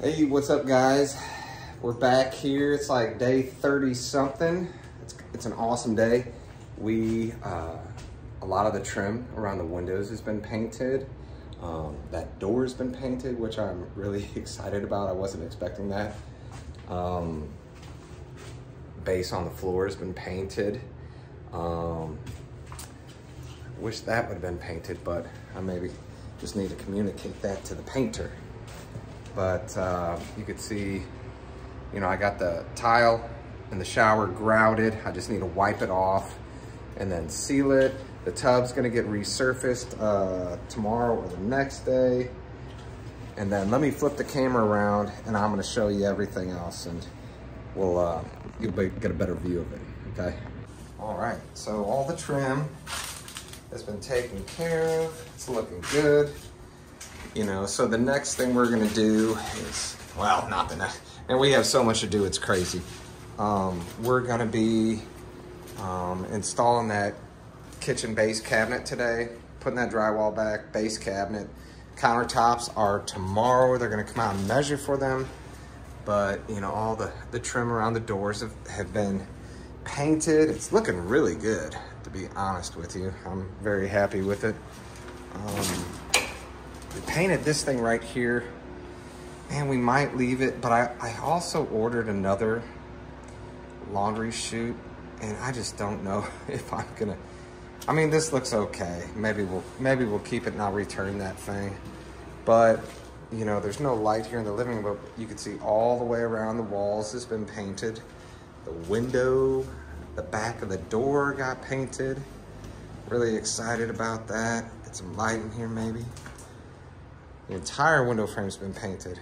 Hey, what's up guys? We're back here. It's like day 30 something. It's an awesome day. We, a lot of the trim around the windows has been painted. That door has been painted, which I'm really excited about. I wasn't expecting that. Base on the floor has been painted. Wish that would have been painted, but I maybe just need to communicate that to the painter. But you could see, you know, I got the tile in the shower grouted. I just need to wipe it off and then seal it. The tub's gonna get resurfaced tomorrow or the next day. And then let me flip the camera around and I'm gonna show you everything else, and we'll you'll get a better view of it, okay? All right, so all the trim has been taken care of. It's looking good. You know, so the next thing we're gonna do is, well, not the next, and we have so much to do, it's crazy. We're gonna be installing that kitchen base cabinet today, putting that drywall back, base cabinet. Countertops are tomorrow. They're gonna come out and measure for them. But, you know, all the trim around the doors have been painted. It's looking really good, to be honest with you. I'm very happy with it. We painted this thing right here, and we might leave it, but I also ordered another laundry chute, and I just don't know if I'm gonna, I mean, this looks okay. Maybe we'll keep it and I'll return that thing. But, you know, there's no light here in the living room, but you can see all the way around the walls has been painted. The window, the back of the door got painted. Really excited about that. Get some light in here maybe. The entire window frame's been painted.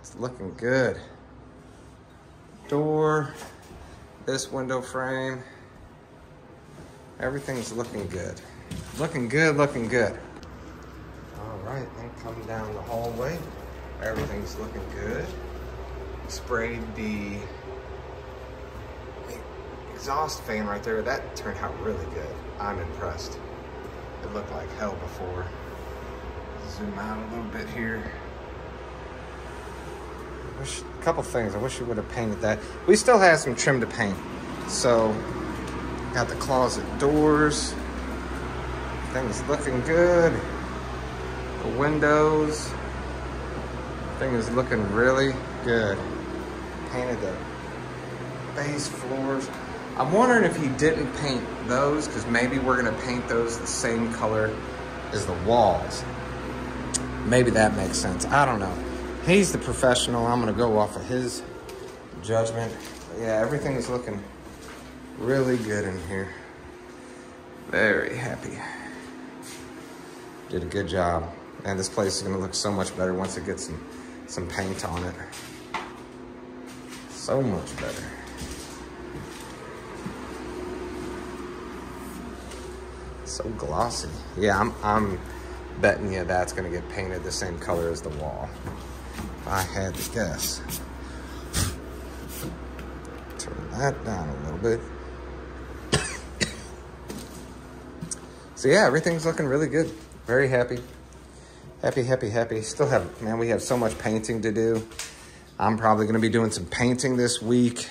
It's looking good. Door, this window frame, everything's looking good. Looking good, looking good. All right, then come down the hallway. Everything's looking good. Sprayed the exhaust fan right there. That turned out really good. I'm impressed. It looked like hell before. Zoom out a little bit here. A couple things. I wish you would have painted that. We still have some trim to paint. So, got the closet doors. Things looking good. The windows. Thing is looking really good. Painted the base floors. I'm wondering if he didn't paint those, because maybe we're going to paint those the same color as the walls. Maybe that makes sense. I don't know. He's the professional. I'm gonna go off of his judgment. But yeah, everything is looking really good in here. Very happy. Did a good job. And this place is gonna look so much better once it gets some paint on it. So much better. So glossy. Yeah, I'm betting you that's gonna get painted the same color as the wall. If I had to guess. Turn that down a little bit. So yeah, everything's looking really good. Very happy. Happy, happy, happy. Still have, man, we have so much painting to do. I'm probably gonna be doing some painting this week.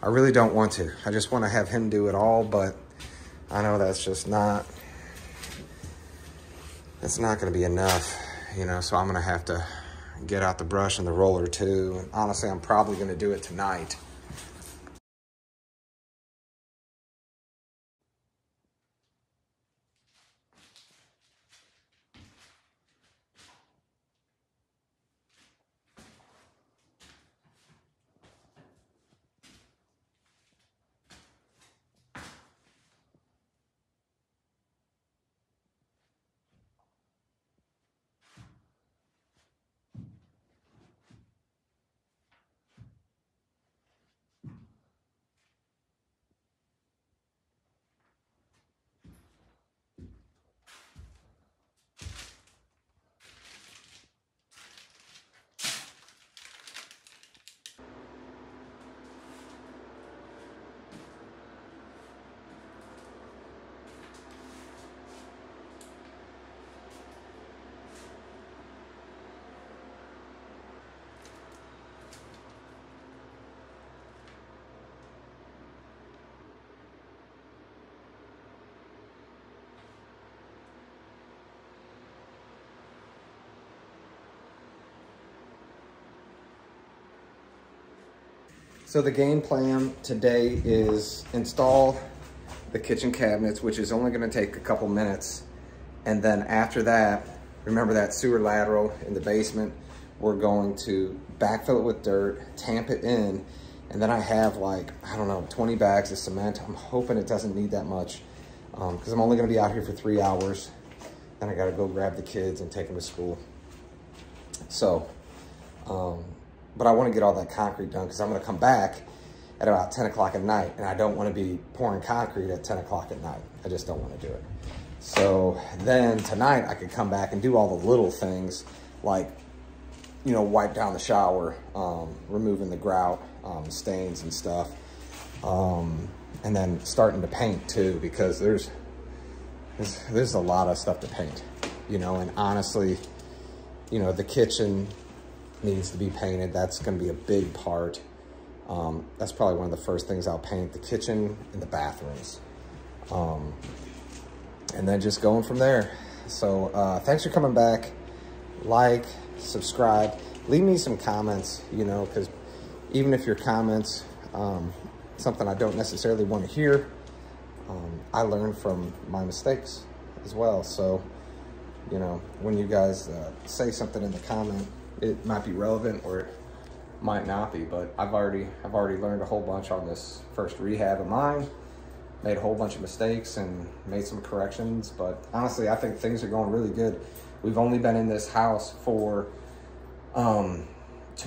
I really don't want to. I just wanna have him do it all, but I know that's just not, it's not gonna be enough, you know, so I'm gonna have to get out the brush and the roller too. And honestly, I'm probably gonna do it tonight. So the game plan today is install the kitchen cabinets, which is only gonna take a couple minutes. And then after that, remember that sewer lateral in the basement, we're going to backfill it with dirt, tamp it in, and then I have like, I don't know, 20 bags of cement. I'm hoping it doesn't need that much because I'm only gonna be out here for 3 hours. Then I gotta go grab the kids and take them to school. So, but I wanna get all that concrete done because I'm gonna come back at about 10 o'clock at night, and I don't wanna be pouring concrete at 10 o'clock at night. I just don't wanna do it. So then tonight I could come back and do all the little things like, you know, wipe down the shower, removing the grout, stains and stuff. And then starting to paint too, because there's a lot of stuff to paint, you know, and honestly, you know, the kitchen needs to be painted. That's going to be a big part. That's probably one of the first things I'll paint, the kitchen and the bathrooms. And then just going from there. So thanks for coming back. Like, subscribe, leave me some comments, you know, because even if your comments, something I don't necessarily want to hear, I learn from my mistakes as well. So, you know, when you guys say something in the comment, it might be relevant or it might not be, but I've already learned a whole bunch on this first rehab of mine, made a whole bunch of mistakes and made some corrections, but honestly, I think things are going really good. We've only been in this house for 2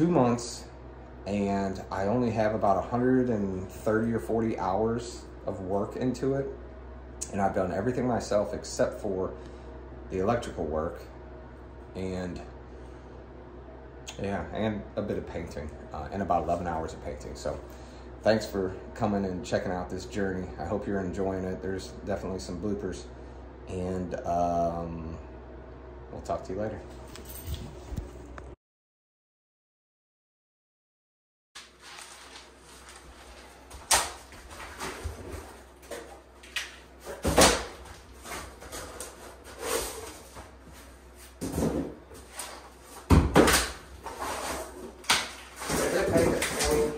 months, and I only have about 130 or 40 hours of work into it. And I've done everything myself except for the electrical work and yeah, and a bit of painting and about 11 hours of painting. So thanks for coming and checking out this journey. I hope you're enjoying it. There's definitely some bloopers, and we'll talk to you later. I did make a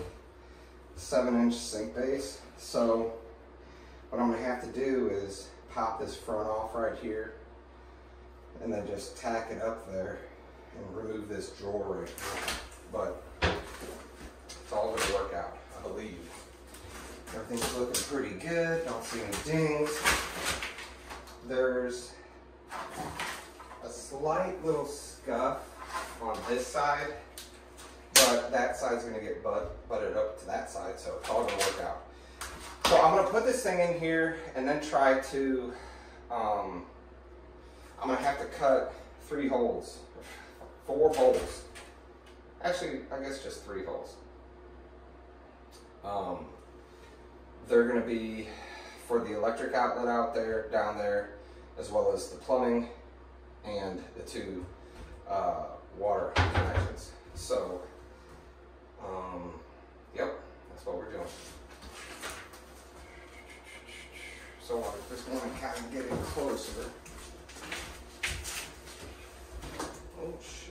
7-inch sink base, so what I'm going to have to do is pop this front off right here, and then just tack it up there and remove this drawer right here. But it's all gonna work out, I believe. Everything's looking pretty good, don't see any dings. There's a slight little scuff on this side, but that side's gonna get butted up to that side, so it's all gonna work out. So I'm gonna put this thing in here and then try to, I'm gonna have to cut 4 holes. Actually, I guess just 3 holes. They're gonna be for the electric outlet out there, down there, as well as the plumbing and the 2 water connections. So, yep, that's what we're doing. So I just wanna kind of get it closer. Oh shit.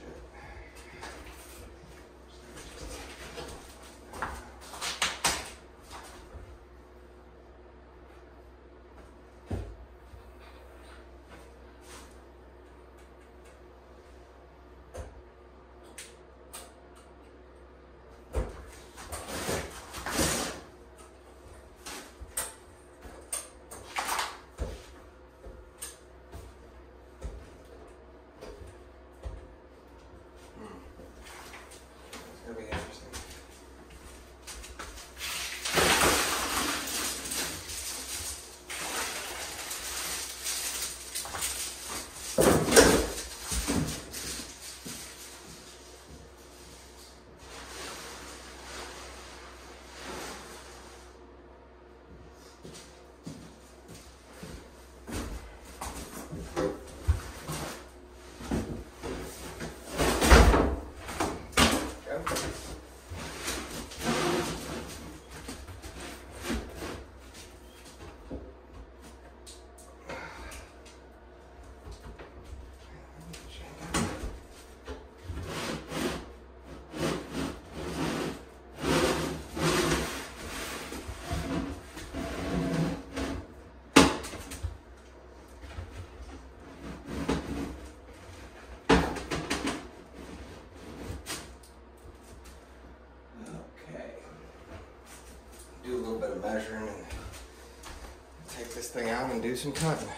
this thing out and do some cutting.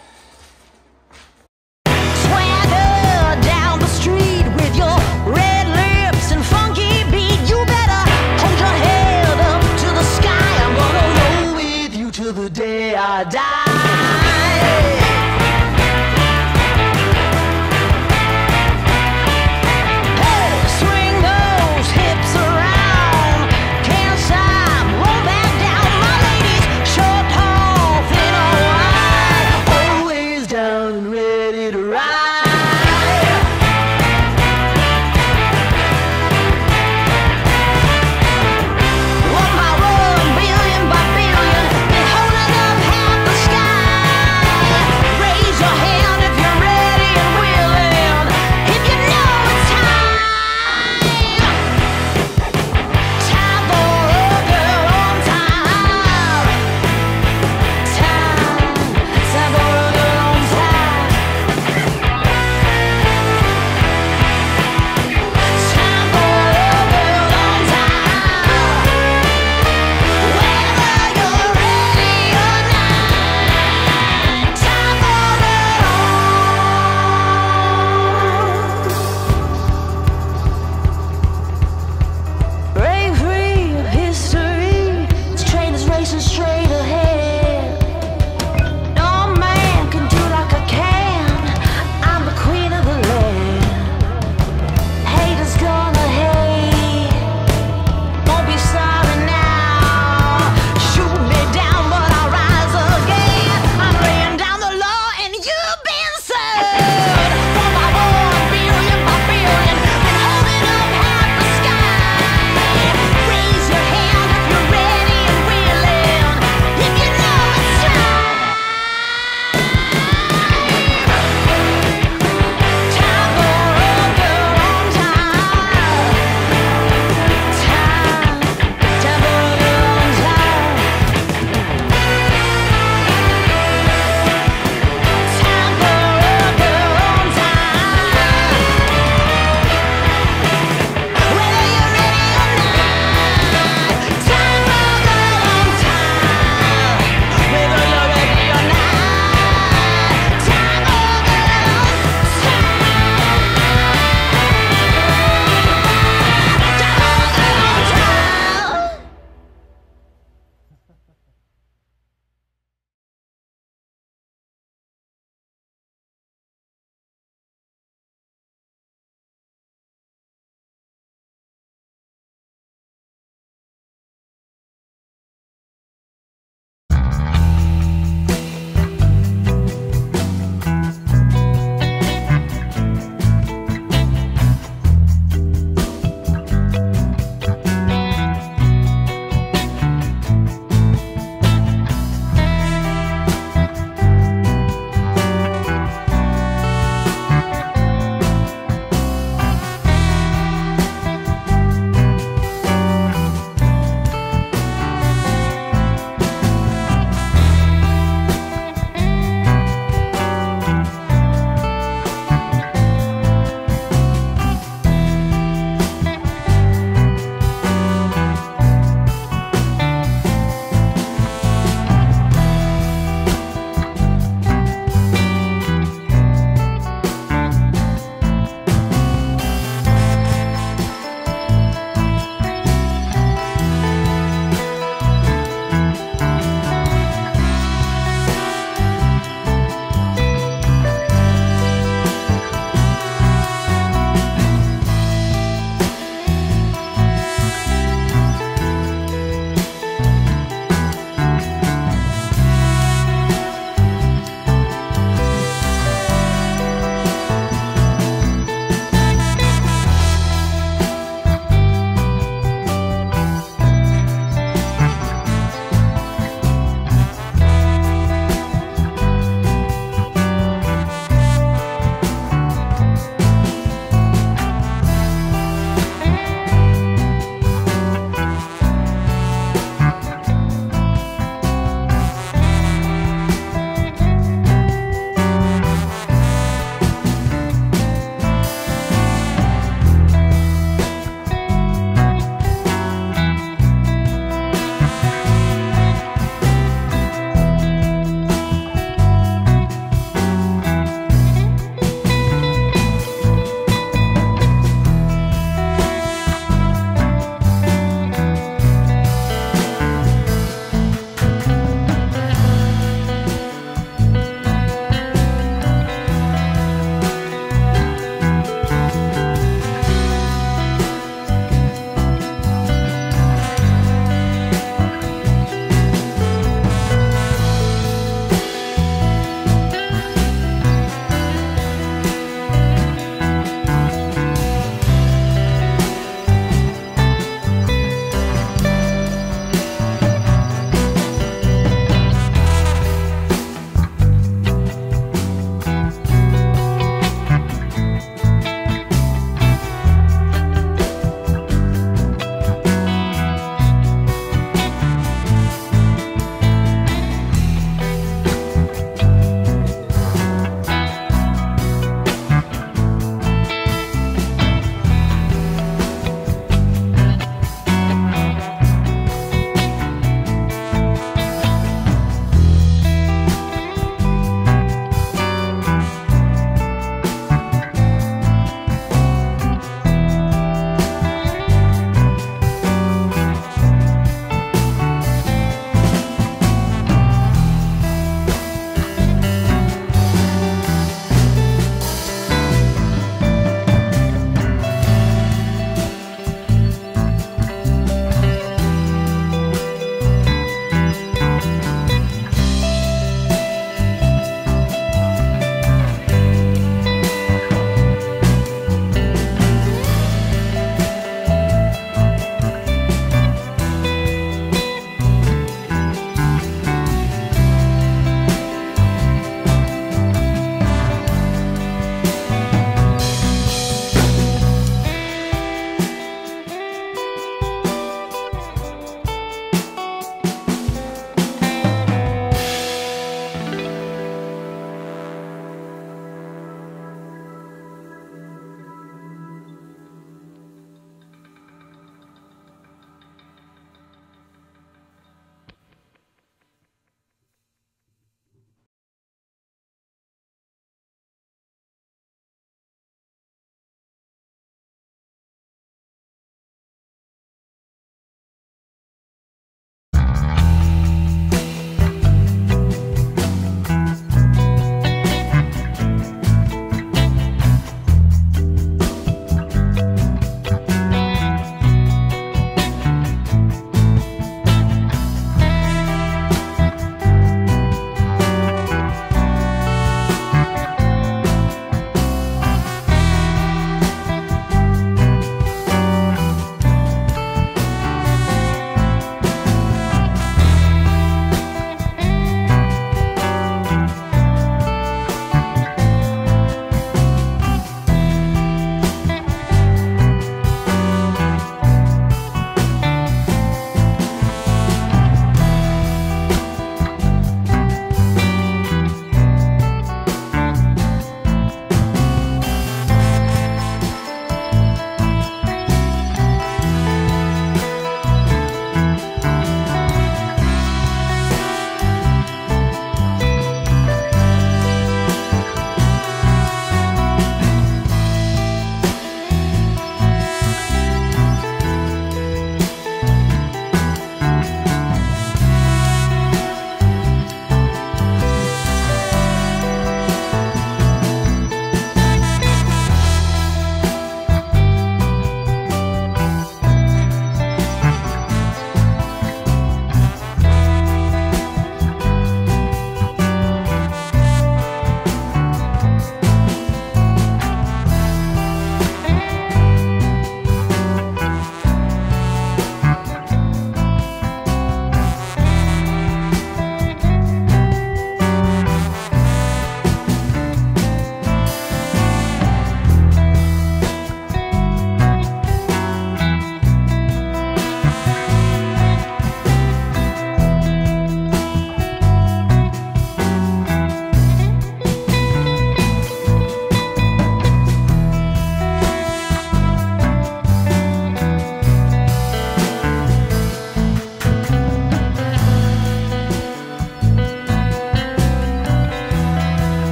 The day I die, hey, swing those hips around, can't stop, roll back down, my ladies, short, tall, thin or wide, oh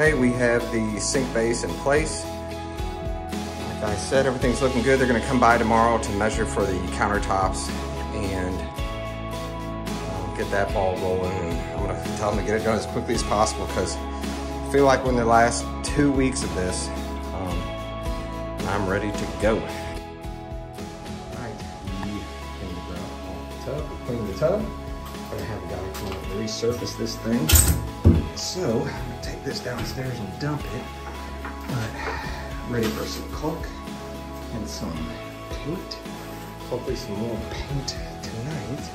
Okay, we have the sink base in place. Like I said, everything's looking good. They're gonna come by tomorrow to measure for the countertops and get that ball rolling. And I'm gonna tell them to get it done as quickly as possible because I feel like within the last 2 weeks of this, I'm ready to go. All right, we clean the tub. I'm gonna have a guy come up and resurface this thing. So, I'm gonna take this downstairs and dump it, but ready for some caulk and some paint. Hopefully some more paint tonight.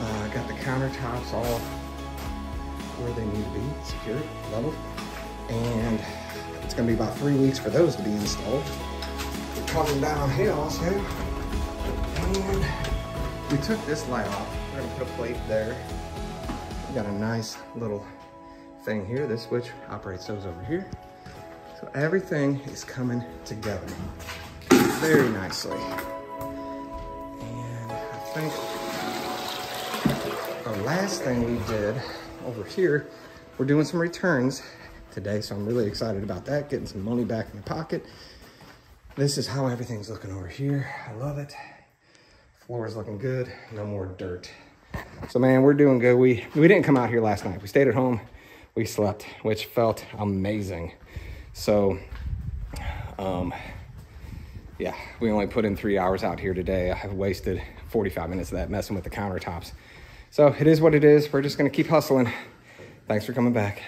I got the countertops all where they need to be, secure, level. And it's gonna be about 3 weeks for those to be installed. We're coming downhill also. And we took this light off. We're gonna put a plate there. We got a nice little thing here. This switch operates those over here. So everything is coming together very nicely. And I think the last thing we did over here, we're doing some returns today. So I'm really excited about that, getting some money back in the pocket. This is how everything's looking over here. I love it. Floor is looking good. No more dirt. So man, we're doing good. We didn't come out here last night. We stayed at home. We slept, which felt amazing. So, yeah, we only put in 3 hours out here today. I have wasted 45 minutes of that messing with the countertops. So it is what it is. We're just going to keep hustling. Thanks for coming back.